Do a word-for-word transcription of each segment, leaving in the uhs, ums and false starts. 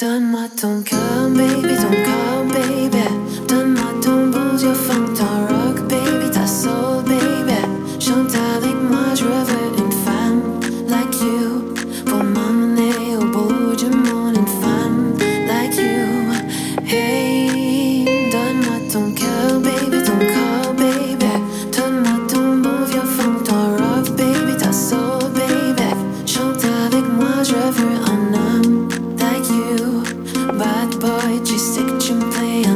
Donne moi ton cœur, baby, ton cœur, baby. Donne moi ton blues, your funk, ton rock, baby, ta soul, baby. Chante avec moi, je veux une femme like you pour m'emmener au bout du monde, une femme like you. Hey, donne moi ton cœur, baby, ton cœur, baby. Donne moi ton blues, your funk, ton rock, baby, ta soul, baby. Chante avec moi, je veux un homme. Bad boy, tu sais que tu me plais.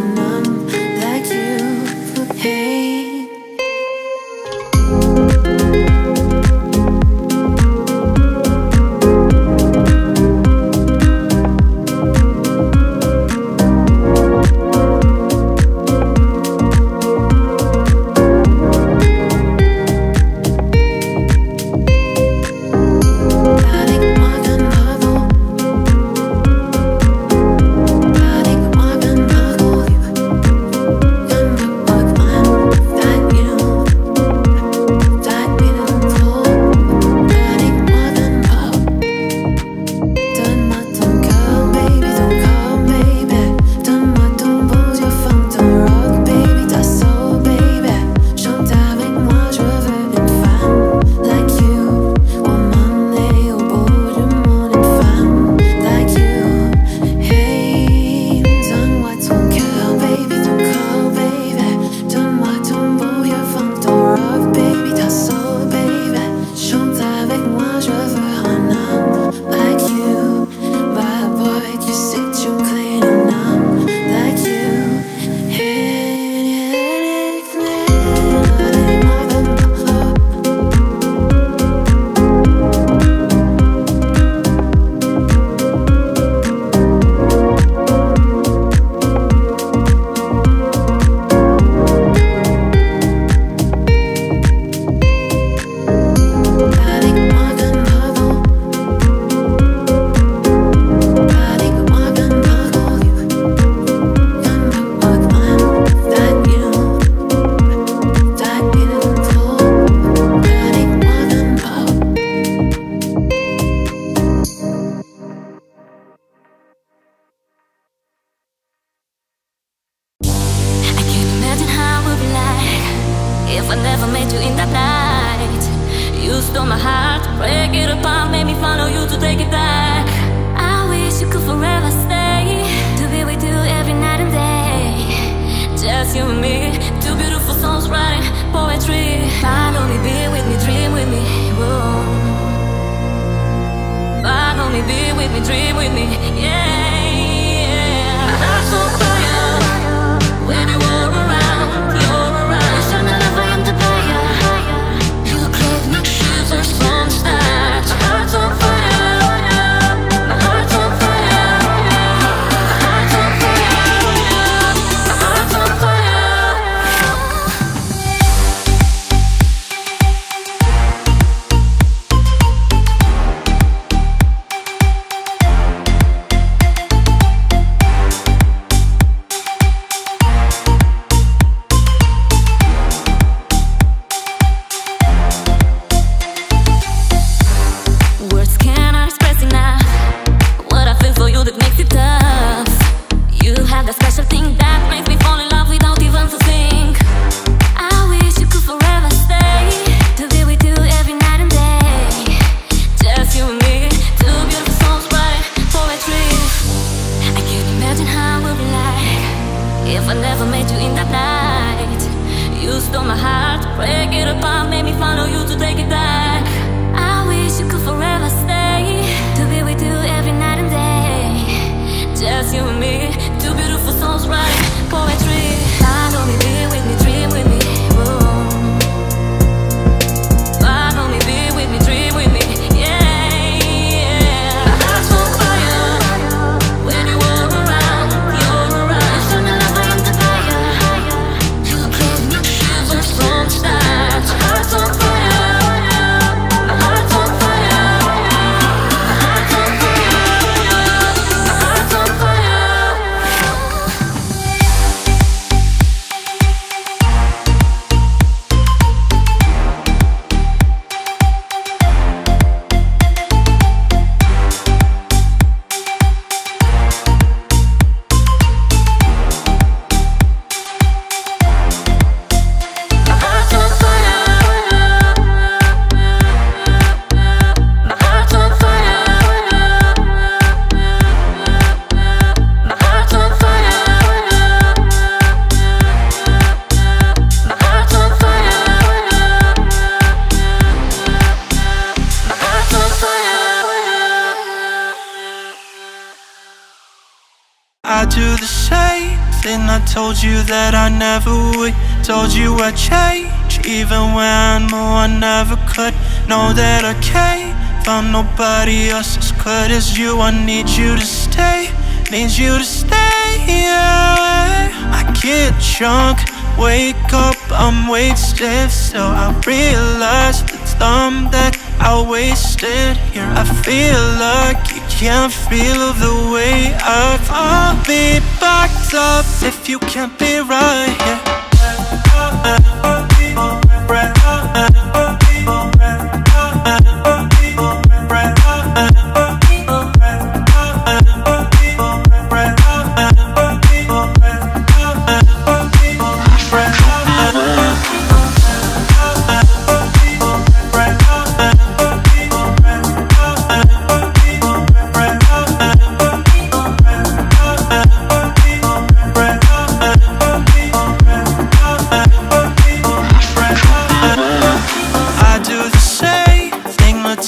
and I told you that I never would. Told you I'd change, even when I knew I never could. Know that I can't find nobody else as good as you. I need you to stay, need you to stay, yeah. I get drunk, wake up, I'm wasted. So I realize the time that I wasted here. I feel like you can't feel the way I feel. I'll be backed up if you can't be right here.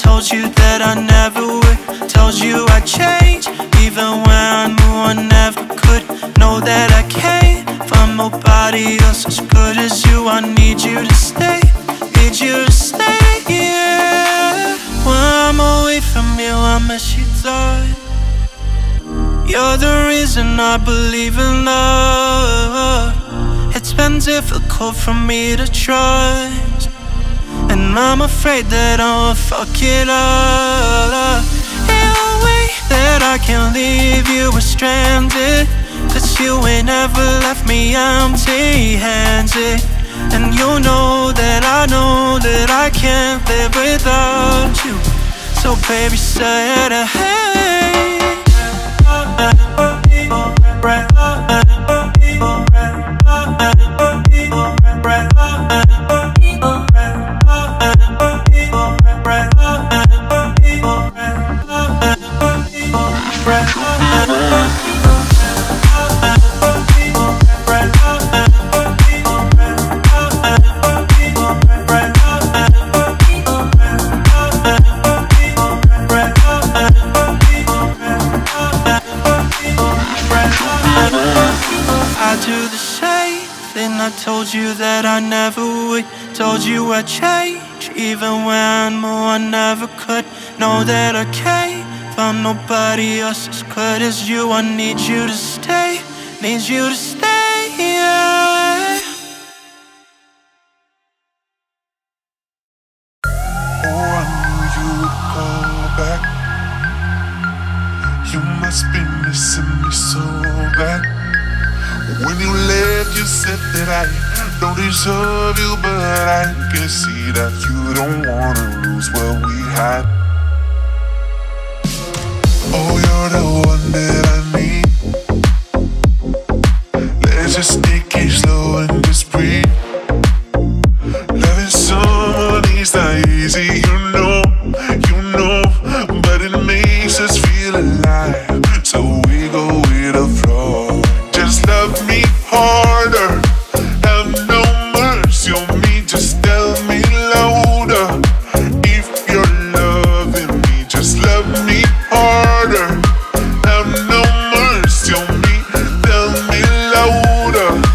Told you that I never would. Told you I'd change, even when I knew I never could. Know that I can't find nobody else as good as you. I need you to stay, need you to stay, yeah. When I'm away from you, I miss you tight. You're the reason I believe in love. It's been difficult for me to trust, and I'm afraid that I'll fuck it up. In a way that I can't leave you stranded, cause you ain't ever left me empty-handed. And you know that I know that I can't live without you. So baby, say it, hey. Do the same thing I told you that I never would. Told you I'd change, even when I knew I never could. Know that I can't find nobody else as good as you. I need you to stay, need you to stay, yeah. Oh, I knew you would call back. You must be missing me so bad. When you left, you said that I don't deserve you, but I can see that you don't wanna lose what we had. Oh, you're the one that I need. Let's just take it slow and just breathe. Loving someone is not easy, you know, you know, but it makes us feel alive, so we go with the flow. Love me harder, have no mercy on me, just tell me louder. If you're loving me, just love me harder, have no mercy on me, tell me louder.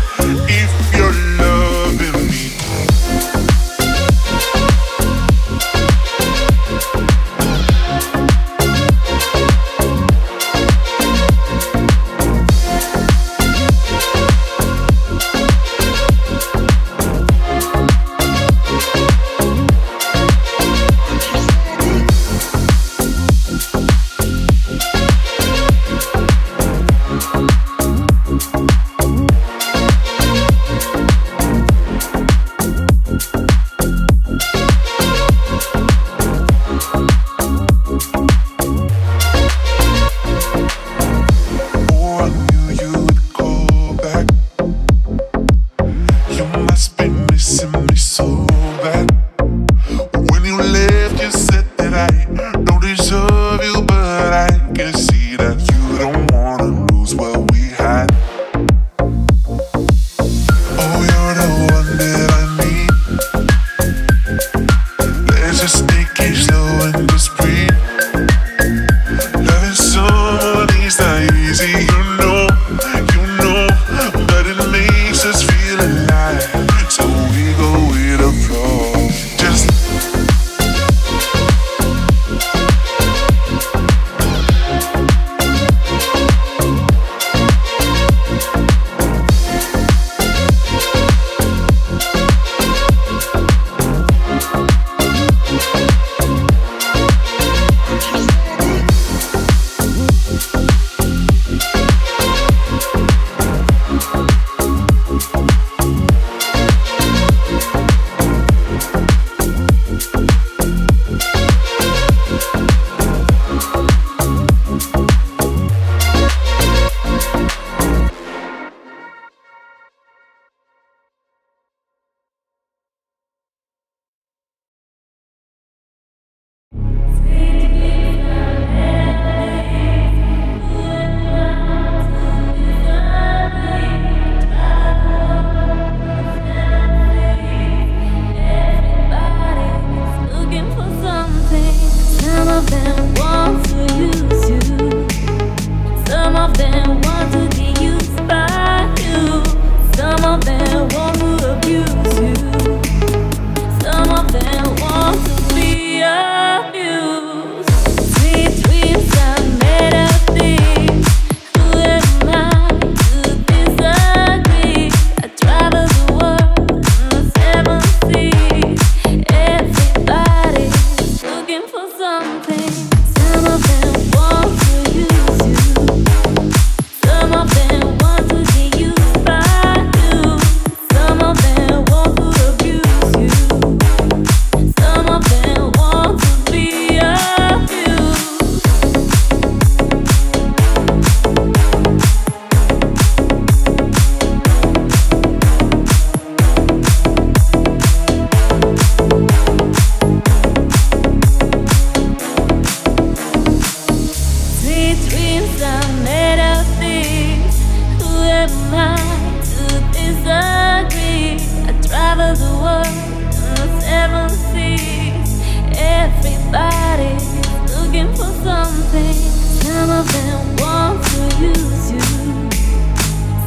of them want to use you.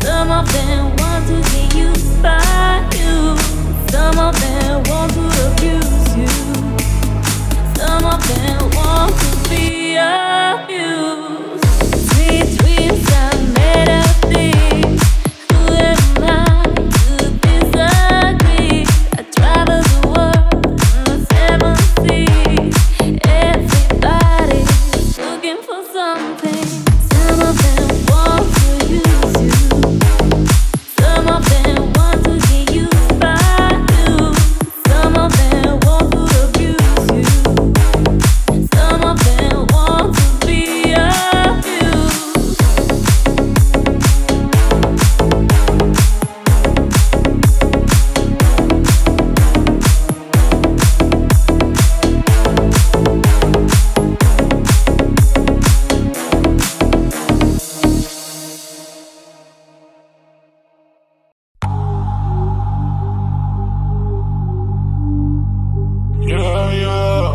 Some of them want to get used by you. Some of them want to abuse you. Some of them want to be abused. These dreams are made of things. Who am I to disagree? I travel the world in the seven seas. Everybody's looking for something. Some of them want to use you. Some of them want to get used by you. Some of them want to abuse you. Some of them want to be abused. Yeah, yeah.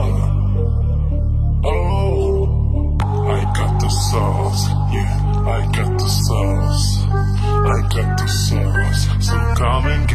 Oh, I got the sauce. Yeah, I got the sauce. I got the sauce. So come and get